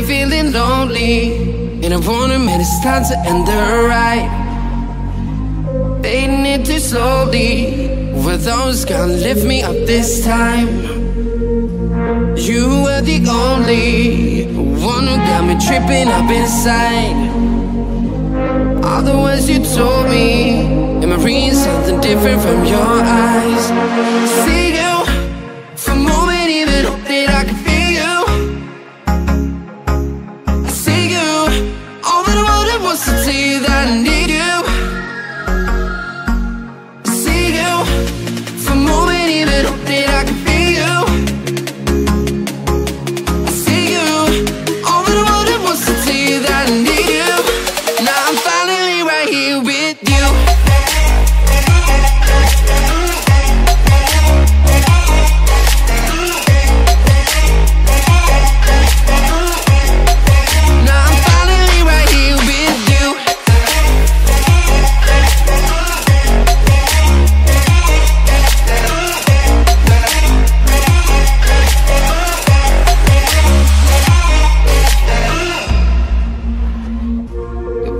been feeling lonely, and I want a minute, it's time to end the ride. Fading it too slowly, were those gonna lift me up this time? You were the only one who got me tripping up inside. All the words you told me, am I reading something different from your eyes? See you for a moment, even hope that I can feel you. I see you, all that I wanted was to tell you that I need you. I see you for a moment, even hope that I can feel you. I see you, all that I wanted was to tell you that I need you. Now I'm finally right here with you.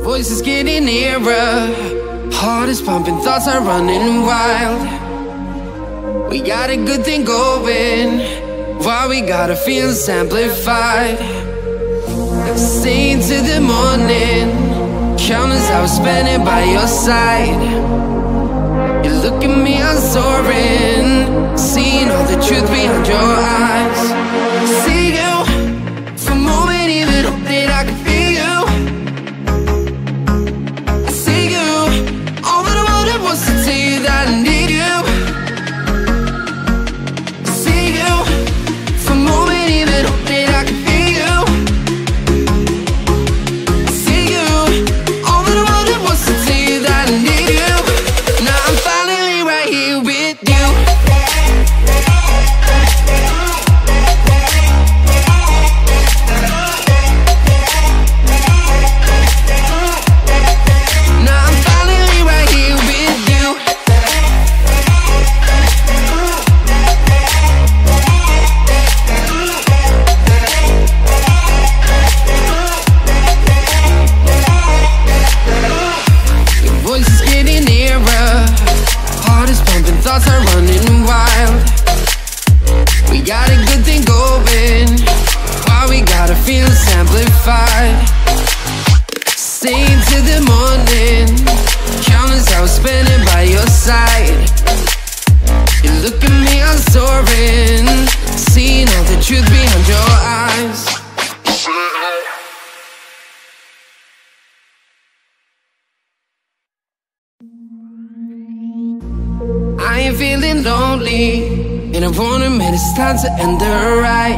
Voice is getting nearer, heart is pumping, thoughts are running wild. We got a good thing going, while we got our feelings amplified. Staying till the morning, counting as I was spending by your side. You look at me, I'm soaring, seeing all the truth behind your eyes. See you for a moment, even hope that I can feel you. Thoughts are running wild. We got a good thing going, while we got our feelings amplified. Staying till the morning, counting as I was spending by your side. You look at me, I'm soaring, seeing all the truth behind your eyes. I ain't feeling lonely, and I want a minute, it's time to end the ride.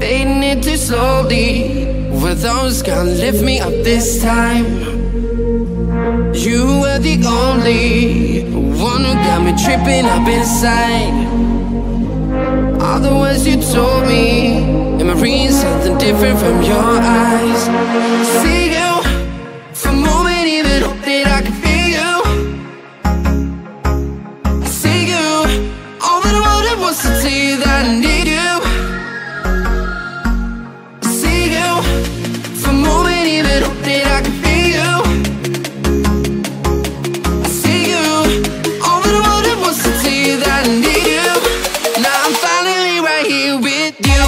Fading it too slowly, were those gonna lift me up this time? You were the only one who got me tripping up inside. All the words you told me, am I reading something different from your eyes? See you for a moment, even hope that I can feel you. To tell you that I need you. I see you for a moment, even hope that I can feel you. I see you, all that I wanted was to tell you that I need you. Now I'm finally right here with you.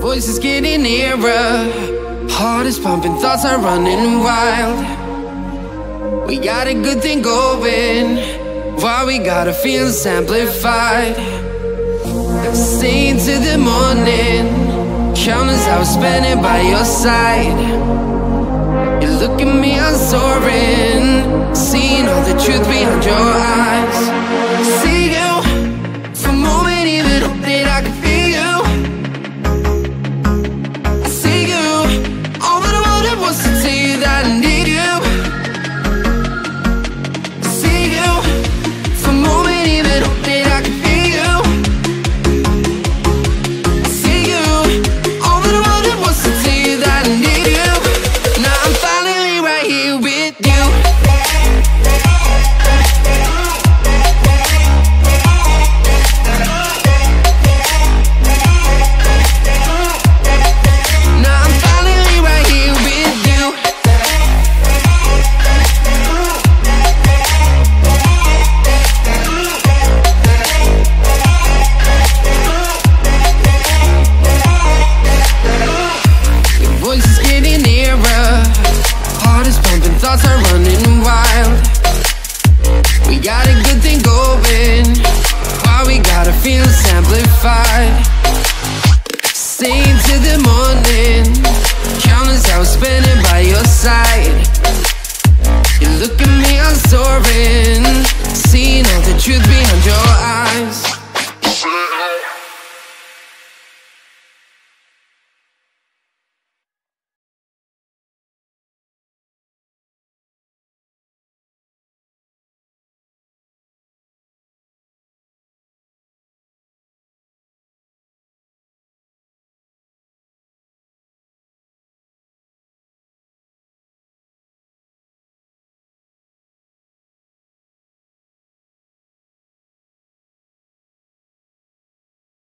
Voice is getting nearer, heart is pumping, thoughts are running wild. We got a good thing going, while we got our feelings amplified. Staying till the morning, counting as I was spending by your side. You look at me, I'm soaring, seeing all the truth behind your eyes.